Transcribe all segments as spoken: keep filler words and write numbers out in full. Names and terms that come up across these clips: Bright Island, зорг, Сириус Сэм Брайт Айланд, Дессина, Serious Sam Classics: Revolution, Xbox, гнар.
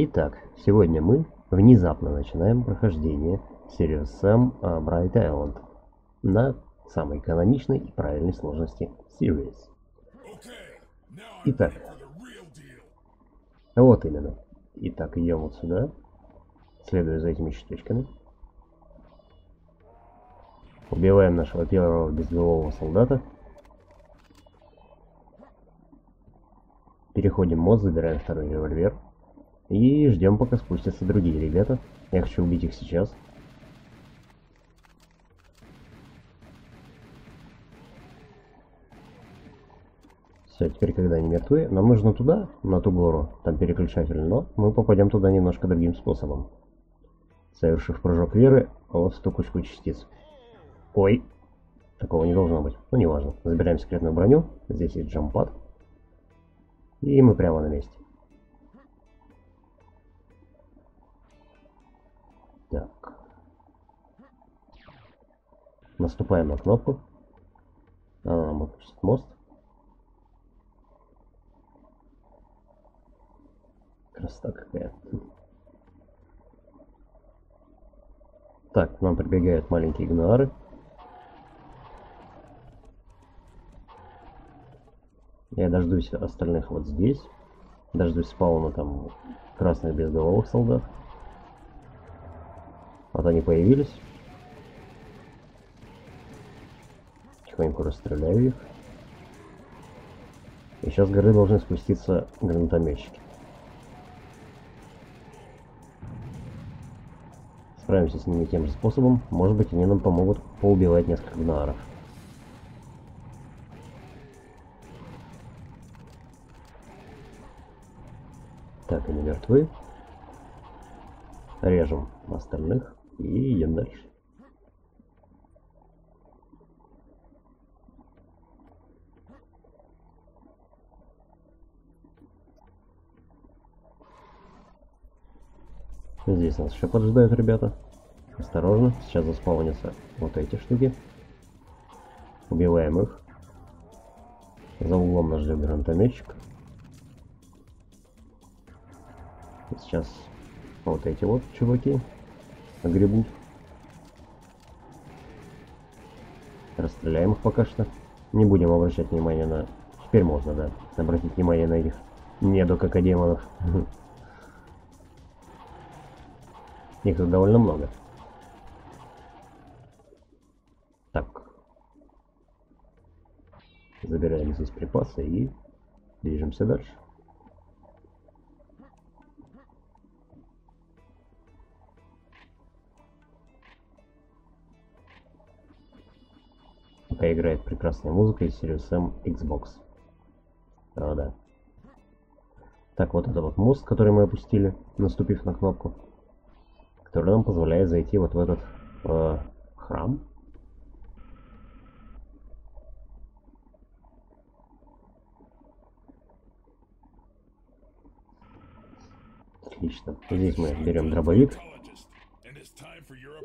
Итак, сегодня мы внезапно начинаем прохождение Сириус Сэм Брайт Айланд на самой каноничной и правильной сложности Serious. Итак, вот именно. Итак, идем вот сюда, следуя за этими щиточками. Убиваем нашего первого безголового солдата. Переходим мост, забираем второй револьвер. И ждем, пока спустятся другие ребята. Я хочу убить их сейчас. Все, теперь, когда они мертвы, нам нужно туда, на ту гору. Там переключатель, но мы попадем туда немножко другим способом. Совершив прыжок веры, вот в ту кучку частиц. Ой, такого не должно быть. Ну, неважно. Забираем секретную броню. Здесь есть джампад. И мы прямо на месте. Так. Наступаем на кнопку. А, мы пустим мост. Красота какая. Так, к нам прибегают маленькие гнары. Я дождусь остальных вот здесь. Дождусь спауна там красных безголовых солдат. Вот они появились. Тихонько расстреляю их. И сейчас с горы должны спуститься гранатометчики. Справимся с ними тем же способом. Может быть, они нам помогут поубивать несколько гнаров. Так, они мертвы. Режем остальных и идем дальше. Здесь нас еще поджидают ребята. Осторожно, сейчас заспаунятся вот эти штуки. Убиваем их. За углом нас ждет гранатометчик. Сейчас вот эти вот чуваки огребут. Расстреляем их пока что. Не будем обращать внимание на... Теперь можно, да, обратить внимание на этих недококодемонов. Их тут довольно много. Так. Забираем здесь припасы и движемся дальше. Пока играет прекрасная музыка из Serious Sam Xbox. А, да. Так, вот это вот мост, который мы опустили, наступив на кнопку. Который нам позволяет зайти вот в этот э, храм. Отлично. Здесь мы берем дробовик.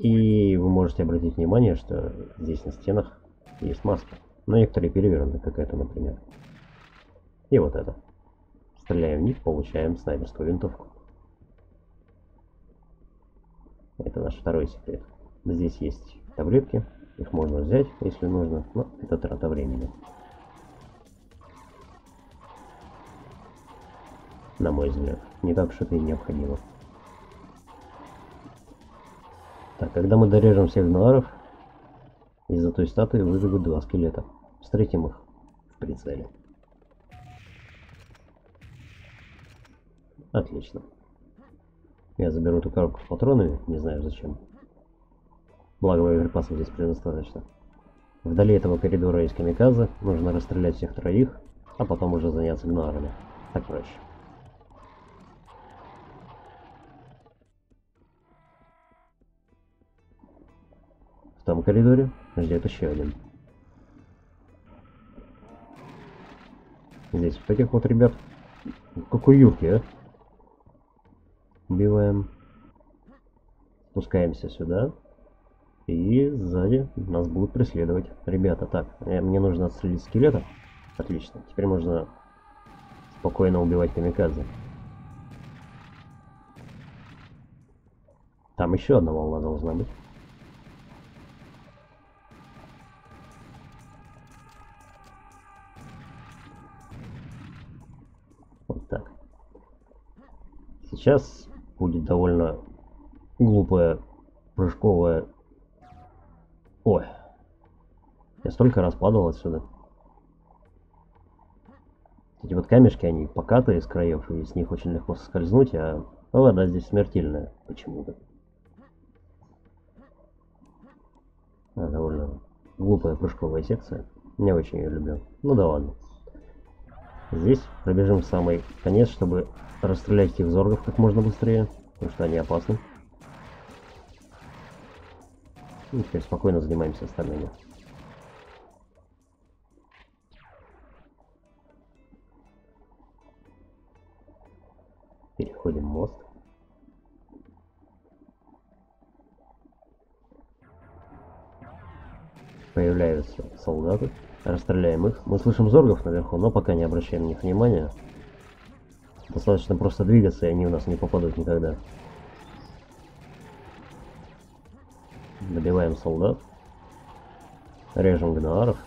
И вы можете обратить внимание, что здесь на стенах есть маска. Но некоторые перевернуты, как это, например. И вот это. Стреляем в них, получаем снайперскую винтовку. Это наш второй секрет. Здесь есть таблетки. Их можно взять, если нужно. Но это трата времени. На мой взгляд. Не так что-то и необходимо. Так, когда мы дорежем всех гнаров, из-за той статуи выживут два скелета. Встретим их в прицеле. Отлично. Я заберу эту коробку с патронами, не знаю зачем. Благо боеприпасов здесь предостаточно. Вдали этого коридора есть камиказы, нужно расстрелять всех троих, а потом уже заняться гнарами. Так проще. В том коридоре ждет еще один. Здесь вот этих вот ребят. Какой юрки, а? Убиваем. Спускаемся сюда. И сзади нас будут преследовать ребята. Так, мне нужно отстрелить скелета. Отлично. Теперь можно спокойно убивать камикадзе. Там еще одна волна должна быть. Вот так. Сейчас будет довольно глупая прыжковая... Ой. Я столько раз падал отсюда. Эти вот камешки, они покатые с краев, и с них очень легко соскользнуть, а вода здесь смертельная почему-то. А, довольно глупая прыжковая секция. Не очень ее люблю. Ну да ладно. Здесь пробежим в самый конец, чтобы расстрелять этих зоргов как можно быстрее, потому что они опасны. И теперь спокойно занимаемся остальными. Переходим мост. Появляются солдаты. Расстреляем их. Мы слышим зоргов наверху, но пока не обращаем на них внимания. Достаточно просто двигаться, и они у нас не попадут никогда. Добиваем солдат. Режем гнаров.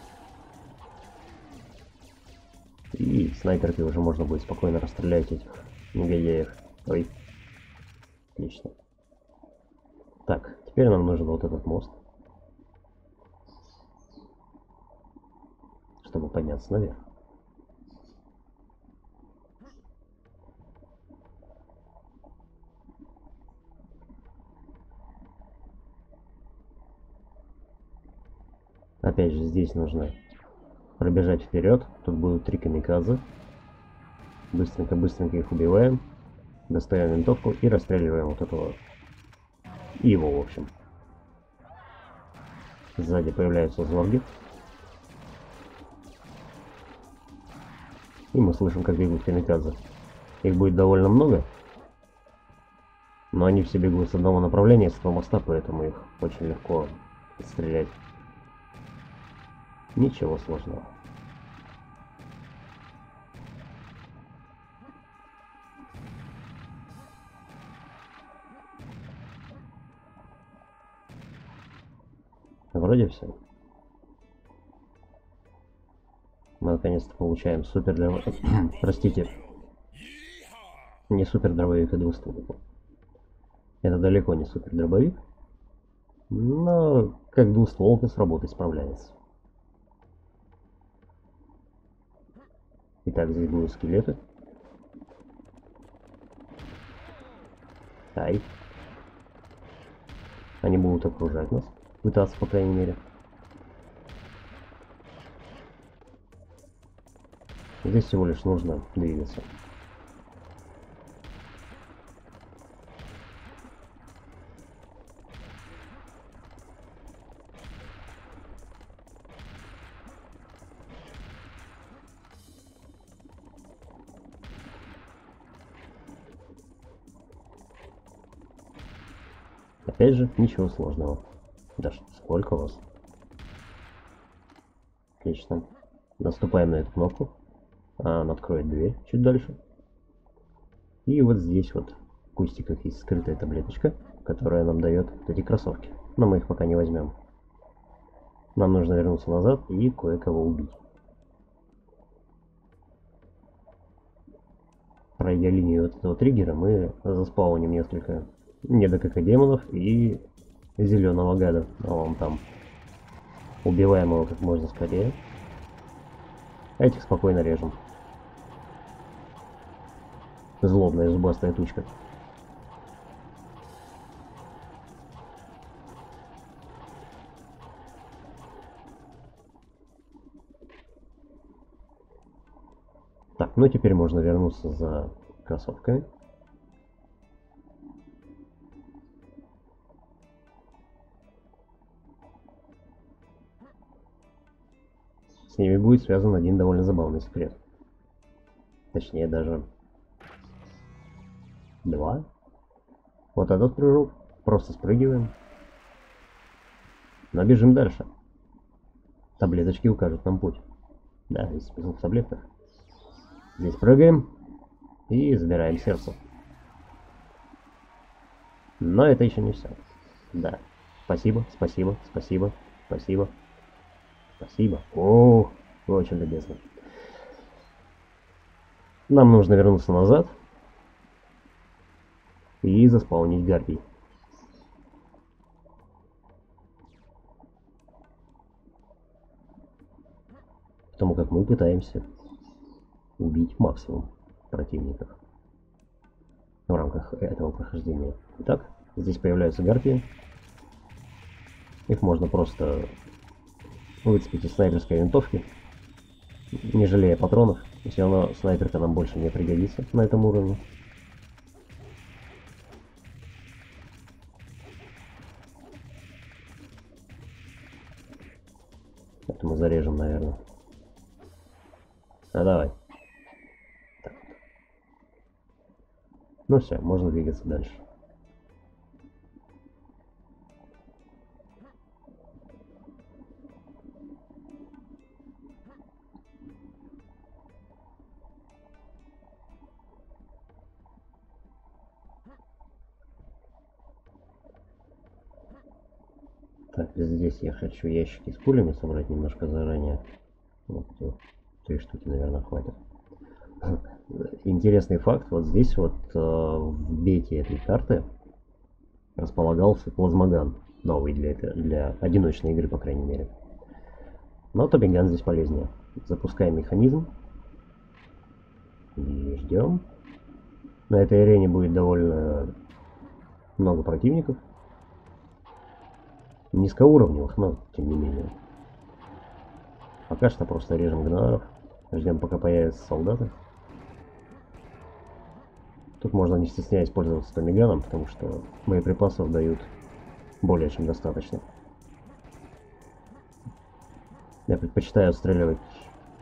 И снайперки уже можно будет спокойно расстрелять этих негодяев. Ой. Отлично. Так, теперь нам нужен вот этот мост, чтобы подняться наверх. Опять же, здесь нужно пробежать вперед. Тут будут три камикадзе. Быстренько-быстренько их убиваем. Достаем винтовку и расстреливаем вот этого. И его, в общем. Сзади появляются зорги. И мы слышим, как бегут камикадзе. Их будет довольно много. Но они все бегут с одного направления, с того моста, поэтому их очень легко отстрелять. Ничего сложного. Вроде все. Мы наконец-то получаем супер дробовик. Простите. Не супер дробовик, а двустволку. Это далеко не супер дробовик. Но как двустволка с работой справляется. Итак, здесь будут скелеты. Ай. Они будут окружать нас. Пытаться, по крайней мере. Здесь всего лишь нужно двигаться. Опять же, ничего сложного. Да сколько вас? Отлично. Наступаем на эту кнопку. Она откроет дверь чуть дальше. И вот здесь вот в кустиках есть скрытая таблеточка, которая нам дает вот эти кроссовки. Но мы их пока не возьмем. Нам нужно вернуться назад и кое-кого убить. Пройдя линию вот этого триггера, мы заспауним несколько недокока демонов и зеленого гада. А он там. Убиваем его как можно скорее. Этих спокойно режем. Злобная зубастая тучка. Так, ну теперь можно вернуться за кроссовками. С ними будет связан один довольно забавный секрет. Точнее, даже два. Вот этот прыжок. Просто спрыгиваем. Но бежим дальше. Таблеточки укажут нам путь. Да, здесь смысл в таблетках. Здесь прыгаем. И забираем сердце. Но это еще не все. Да. Спасибо, спасибо, спасибо, спасибо. Спасибо. О, очень любезно. Нам нужно вернуться назад и заспаунить гарпий. Потому как мы пытаемся убить максимум противников в рамках этого прохождения. Итак, здесь появляются гарпии. Их можно просто выцепить из снайперской винтовки, не жалея патронов. И все равно снайперка нам больше не пригодится на этом уровне. Это мы зарежем, наверное. А давай. Так. Ну все, можно двигаться дальше. Так, здесь я хочу ящики с пулями собрать немножко заранее. Вот. Три штуки, наверное, хватит. Интересный факт. Вот здесь вот э, в бете этой карты располагался плазмоган. Новый для, это, для одиночной игры, по крайней мере. Но топиган здесь полезнее. Запускаем механизм. И ждем. На этой арене будет довольно много противников. Низкоуровневых, но тем не менее. Пока что просто режем гнаров. Ждем, пока появятся солдаты. Тут можно, не стесняясь, пользоваться томиганом, потому что боеприпасов дают более чем достаточно. Я предпочитаю отстреливать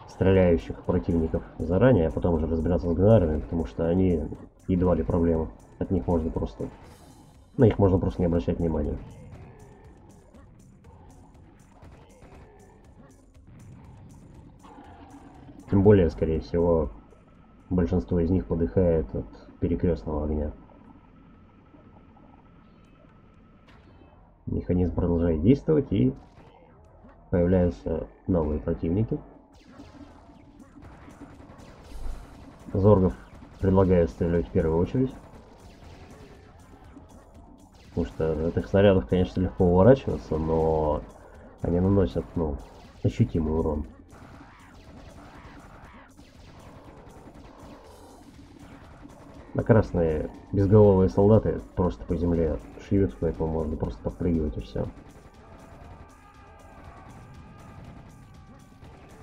стреляющих противников заранее, а потом уже разбираться с гнарами, потому что они едва ли проблема. От них можно просто... На них можно просто не обращать внимания. Тем более, скорее всего, большинство из них подыхает от перекрестного огня. Механизм продолжает действовать, и появляются новые противники. Зоргов предлагают стрелять в первую очередь. Потому что от их снарядов, конечно, легко уворачиваться, но они наносят, ну, ощутимый урон. На красные безголовые солдаты просто по земле шьют, поэтому можно просто подпрыгивать и все.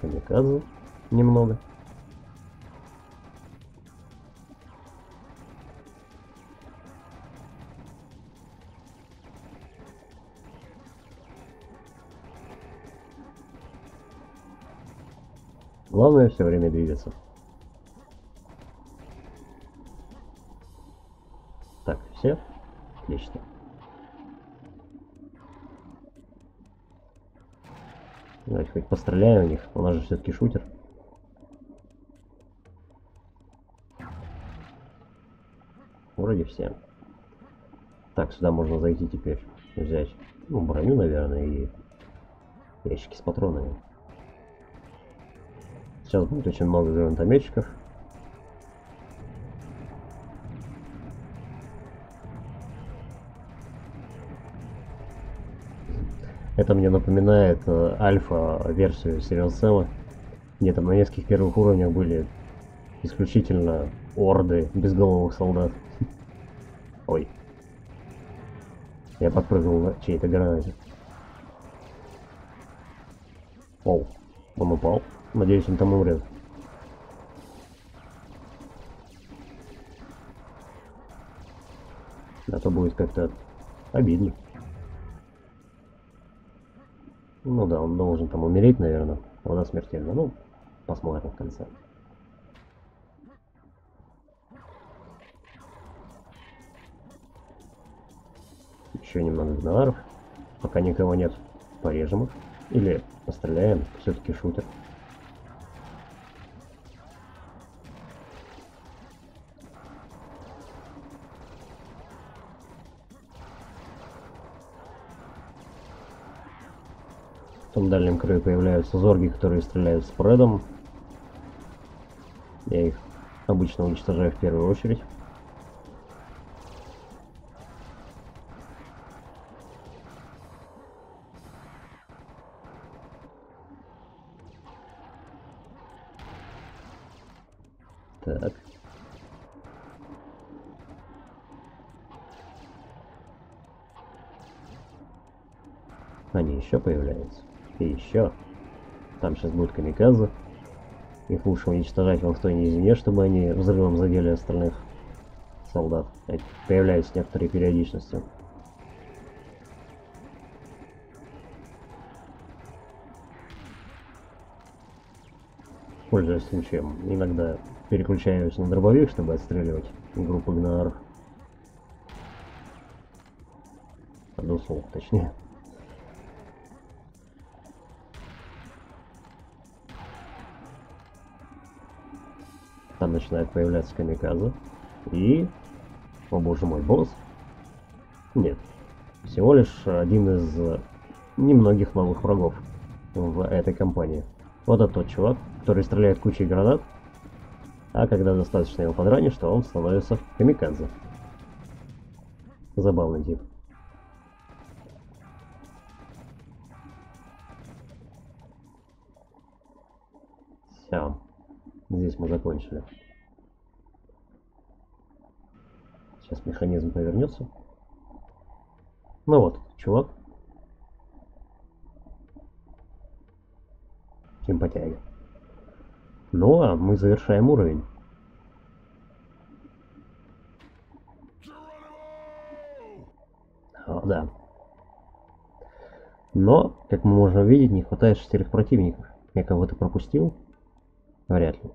Камикадзе немного. Главное все время двигаться. Все? Отлично. Давайте хоть постреляем в них. У нас же все-таки шутер. Вроде все. Так, сюда можно зайти теперь. Взять, ну, броню, наверное, и ящики с патронами. Сейчас будет очень много гранатометчиков. Это мне напоминает э, альфа-версию Serious Sam. Где там на нескольких первых уровнях были исключительно орды безголовых солдат. Ой. Я подпрыгнул на чьей-то гранате. Оу, он упал. Надеюсь, он там умрет. А то будет как-то обидно. Ну да, он должен там умереть, наверное. Она смертельна. Ну, посмотрим в конце. Еще немного гнаров. Пока никого нет, порежем их. Или постреляем. Все-таки шутер. В том дальнем краю появляются зорги, которые стреляют спредом. Я их обычно уничтожаю в первую очередь. Так. Они еще появляются. И еще. Там сейчас будут камикадзе. Их лучше уничтожать вон в той низине, чтобы они взрывом задели остальных солдат. Появляются с некоторой периодичностью. Пользуюсь случаем. Иногда переключаюсь на дробовик, чтобы отстреливать группу гнаров. Одуслов, точнее. Там начинают появляться камикадзе. И... О боже мой, босс. Нет. Всего лишь один из немногих новых врагов в этой кампании. Вот этот тот чувак, который стреляет кучей гранат. А когда достаточно его подранишь, что он становится камикадзе. Забавный тип. Все. Здесь мы закончили. Сейчас механизм повернется. Ну вот, чувак. Симпатяги. Ну а мы завершаем уровень. О, да. Но, как мы можем видеть, не хватает шестерых противников. Я кого-то пропустил? Вряд ли.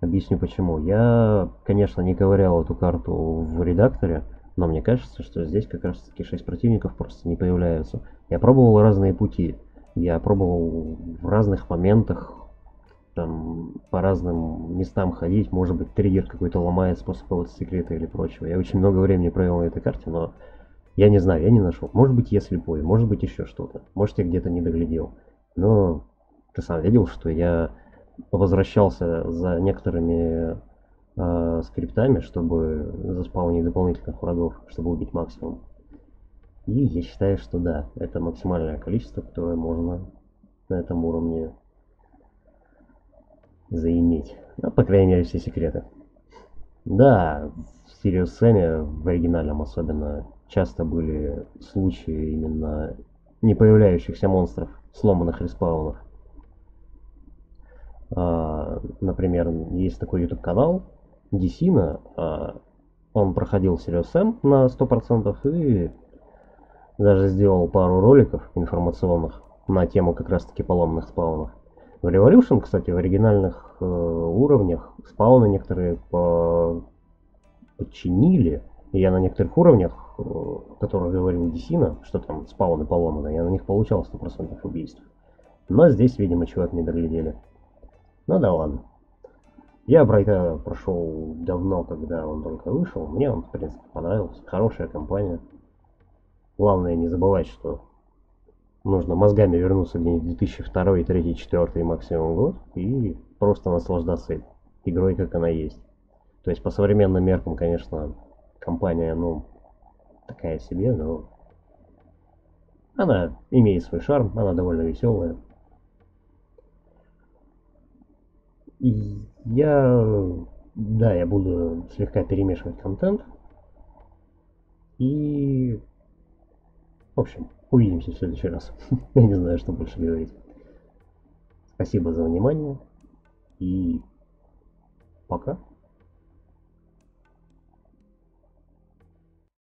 Объясню почему. Я, конечно, не ковырял эту карту в редакторе, но мне кажется, что здесь как раз таки шесть противников просто не появляются. Я пробовал разные пути. Я пробовал в разных моментах, там, по разным местам ходить. Может быть, триггер какой-то ломается после какого-то секрета или прочего. Я очень много времени провел на этой карте, но я не знаю, я не нашел. Может быть, я слепой, может быть, еще что-то. Может, я где-то не доглядел. Но ты сам видел, что я возвращался за некоторыми э, скриптами, чтобы заспаунить дополнительных врагов, чтобы убить максимум. И я считаю, что да, это максимальное количество, которое можно на этом уровне заиметь. Ну, по крайней мере, все секреты. Да, в Serious Sam, в оригинальном особенно, часто были случаи именно не появляющихся монстров, сломанных респаунов. А, например, есть такой YouTube канал Дессина. А, он проходил Serious Sam на сто процентов и... даже сделал пару роликов информационных на тему как раз таки поломных спаунов. В Revolution, кстати, в оригинальных э, уровнях спауны некоторые по... подчинили. И я на некоторых уровнях, э, о которых говорил Дессина, что там спауны поломаны, я на них получал сто процентов убийств. Но здесь, видимо, чувак не доглядели. Ну да ладно. Я Брайта прошел давно, когда он только вышел. Мне он, в принципе, понравился. Хорошая компания. Главное не забывать, что нужно мозгами вернуться где-нибудь в две тысячи второй, две тысячи третий, две тысячи четвёртый максимум год и просто наслаждаться игрой, как она есть. То есть по современным меркам, конечно, компания, ну, такая себе, но она имеет свой шарм, она довольно веселая. И я, да, я буду слегка перемешивать контент и... В общем, увидимся в следующий раз. Я не знаю, что больше говорить. Спасибо за внимание и пока.